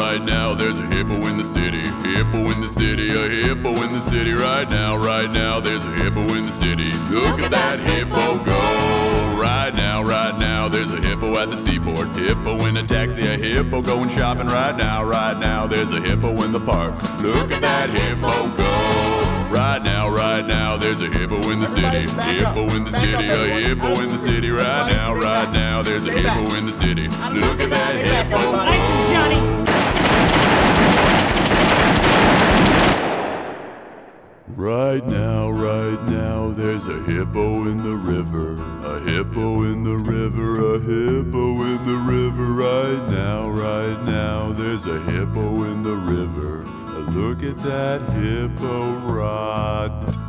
Right now, there's a hippo in the city, hippo in the city, a hippo in the city. Right now, there's a hippo in the city. Look at that hippo go. Right now, there's a hippo at the seaport, hippo in a taxi, a hippo going shopping. Right now, there's a hippo in the park. Look at that hippo go. Right now, there's a hippo in the city, hippo in the city, a hippo in the city. Right now, there's a hippo in the city. Look at that hippo go. Right now, there's a hippo in the river, a hippo in the river, a hippo in the river. Right now, there's a hippo in the river. Look at that hippo rot.